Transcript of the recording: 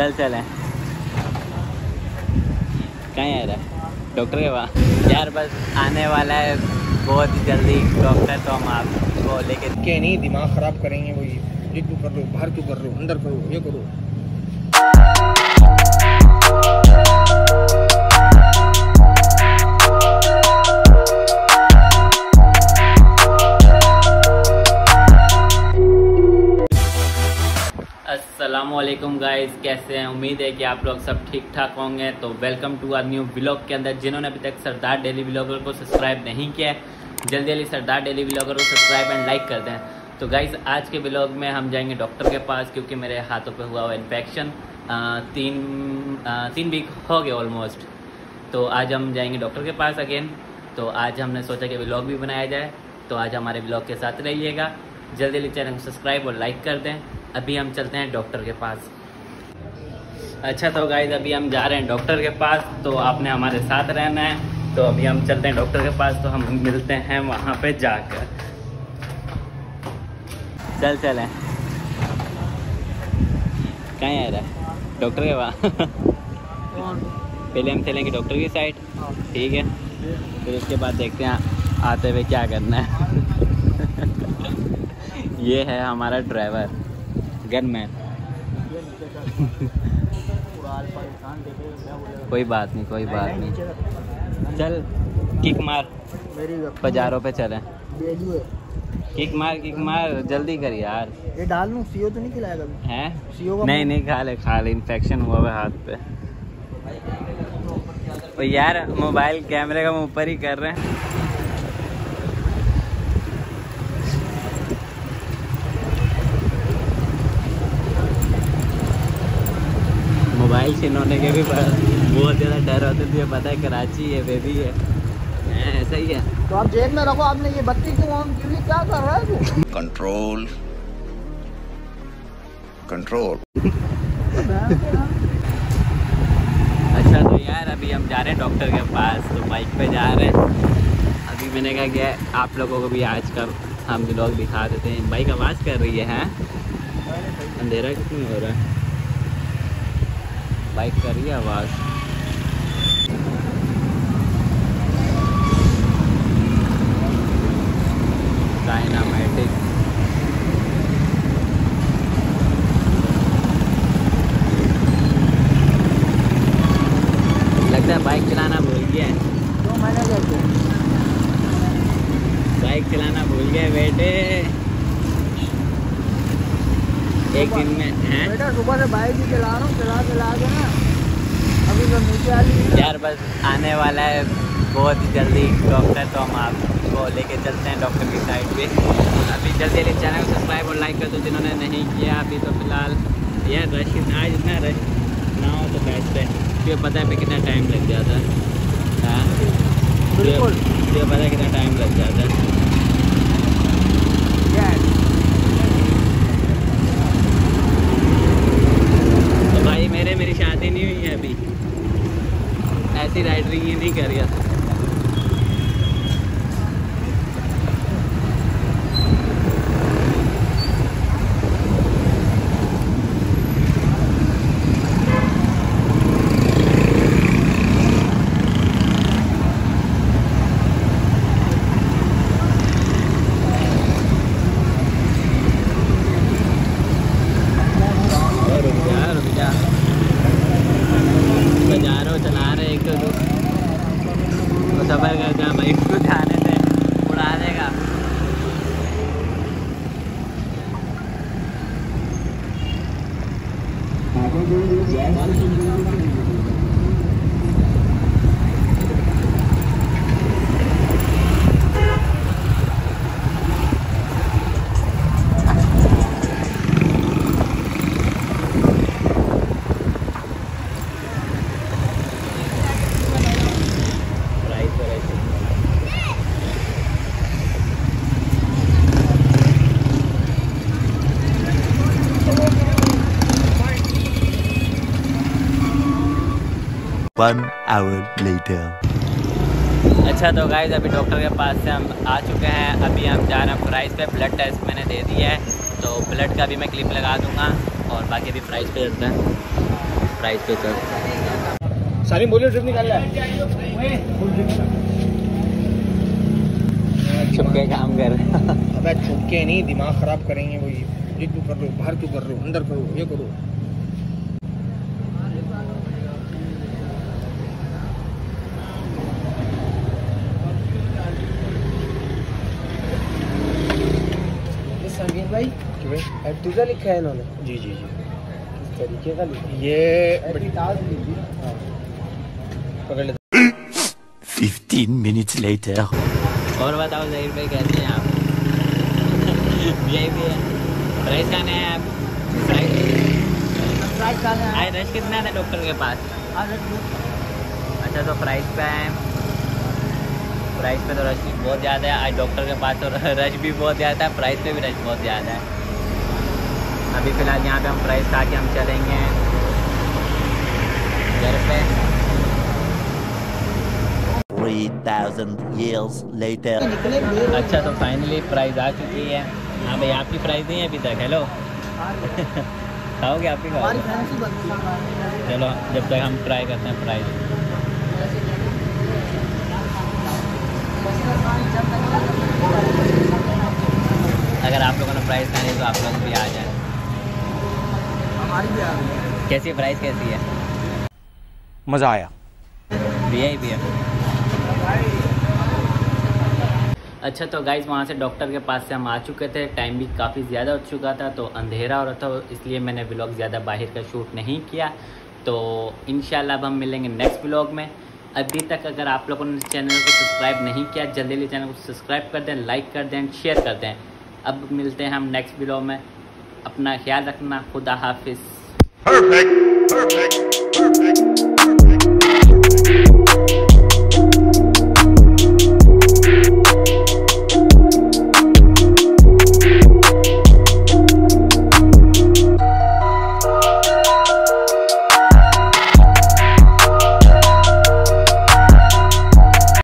चल चलें कहीं आ रहा है डॉक्टर के पास यार, बस आने वाला है बहुत जल्दी डॉक्टर, तो हम आपको लेके के नहीं दिमाग ख़राब करेंगे। वो ये क्यों कर लो, बाहर क्यों कर लो, अंदर करो, ये करो। अस्सलामुअलैकुम गाइज़, कैसे हैं? उम्मीद है कि आप लोग सब ठीक ठाक होंगे। तो welcome to our new vlog के अंदर। जिन्होंने अभी तक सरदार डेली व्लॉगर को सब्सक्राइब नहीं किया है, जल्दी सरदार डेली व्लॉगर को सब्सक्राइब एंड लाइक कर दें। तो गाइज़ आज के व्लॉग में हम जाएंगे डॉक्टर के पास, क्योंकि मेरे हाथों पे हुआ इन्फेक्शन तीन वीक हो गए ऑलमोस्ट। तो आज हम जाएंगे डॉक्टर के पास अगेन। तो आज हमने सोचा कि व्लॉग भी बनाया जाए, तो आज हमारे व्लॉग के साथ रहिएगा। जल्दी चैनल को सब्सक्राइब और लाइक कर दें। अभी हम चलते हैं डॉक्टर के पास। अच्छा तो गाइज अभी हम जा रहे हैं डॉक्टर के पास, तो आपने हमारे साथ रहना है। तो अभी हम चलते हैं डॉक्टर के पास, तो हम मिलते हैं वहाँ पे जाकर। चल चलें कहीं आ रहा है डॉक्टर के पास। पहले हम चलेंगे डॉक्टर की साइड, ठीक है? फिर उसके बाद देखते हैं आते हुए क्या करना है। ये है हमारा ड्राइवर गन मैन। कोई बात नहीं, कोई बात नहीं। चल किक मार, बाजारों पे चलें। किक मार, किक मार, जल्दी कर यार। ये डाल लूं, सीओ तो नहीं खिलाएगा हैं? सीओ नहीं नहीं, खा ले, इन्फेक्शन हुआ है हाथ पे। तो यार मोबाइल कैमरे का ऊपर ही कर रहे हैं। मोबाइल छिनोने के भी बहुत ज़्यादा डर होते थे। पता है कराची है, बेबी है, ऐसा ही है। तो आप जेब में रखो। आपने ये बत्ती क्यों ऑन की? क्या कर रहा है तू? Control control. अच्छा तो यार अभी हम जा रहे हैं डॉक्टर के पास, तो बाइक पे जा रहे हैं। अभी मैंने कहा क्या आप लोगों को भी आज का हम लोग दिखा देते हैं। बाइक आवाज़ कर रही है, अंधेरा कितनी हो रहा है, बाइक कर रही है आवाज़। डायनामेटिक लगता है बाइक चलाना भूल गया है। तो मैंने देखो बाइक चलाना भूल गया बेटे, एक दिन में हैं बेटा। सुबह से बाइक ही चला रहा हूँ, चला के ना अभी तो नीचे आ रही यार। बस आने वाला है बहुत जल्दी डॉक्टर, तो हम आपको लेके चलते हैं डॉक्टर की साइड पे। अभी जल्दी चैनल को सब्सक्राइब और लाइक कर दो जिन्होंने नहीं किया अभी। तो फिलहाल यार रश आज इतना रश ना हो तो बैठते हैं, क्यों पता है पे कितना टाइम लग जाता है। बिल्कुल क्यों पता है कितना टाइम लग जाता है। मेरी शादी नहीं हुई है अभी, ऐसी राइडरिंग ये नहीं कर रहा। One hour later. अच्छा तो गाइज अभी डॉक्टर के पास से हम आ चुके हैं। अभी हम जा रहे हैं प्राइस पे। ब्लड टेस्ट मैंने दे दिया है, तो ब्लड का भी मैं क्लिप लगा दूंगा और बाकी भी प्राइस पे देते हैं। प्राइस पे सर। सारी बोलिए ट्रिप निकाल छुपके काम कर अबे छुपके नहीं, दिमाग खराब करेंगे वो। ये क्यों कर लो, बाहर क्यों कर लो, अंदर करो, ये करो। तुझा लिखा है इन्होंने? जी जी जी। किस तरीके का लिखा? ये 15 minutes later। और बताओ ज़हीर भाई, कैसे हैं आप? वीआईपी है। प्राइस खाने हैं आप? प्राइस खाने हैं। आज रश कितना था डॉक्टर के पास? अच्छा, तो प्राइस पे आए। प्राइस पे तो रश बहुत ज़्यादा है आज। डॉक्टर के पास तो रश भी बहुत ज़्यादा है, प्राइस पे भी रश बहुत ज़्यादा है। अभी फ़िलहाल यहाँ पे हम प्राइस खा के हम चलेंगे घर पे। 3000 years later। अच्छा, तो फाइनली प्राइस आ चुकी है। हाँ भाई, आपकी प्राइस नहीं है अभी तक? हेलो खाओगे? आपकी खाओगे? चलो, जब तक हम ट्राई करते हैं प्राइस। अगर आप लोगों ने प्राइस खानी तो आप लोग भी आ जाए। कैसी प्राइस, कैसी है? मज़ा आया। वीआईपी है। अच्छा, तो गाइज़ वहाँ से डॉक्टर के पास से हम आ चुके थे। टाइम भी काफ़ी ज़्यादा हो चुका था, तो अंधेरा हो रहा था, इसलिए मैंने व्लॉग ज़्यादा बाहर का शूट नहीं किया। तो इंशाल्लाह अब हम मिलेंगे नेक्स्ट व्लॉग में। अभी तक अगर आप लोगों ने चैनल को सब्सक्राइब नहीं किया, जल्दी चैनल को सब्सक्राइब कर दें, लाइक कर दें, शेयर कर दें। अब मिलते हैं हम नेक्स्ट व्लॉग में। अपना ख्याल रखना। खुदा हाफिज।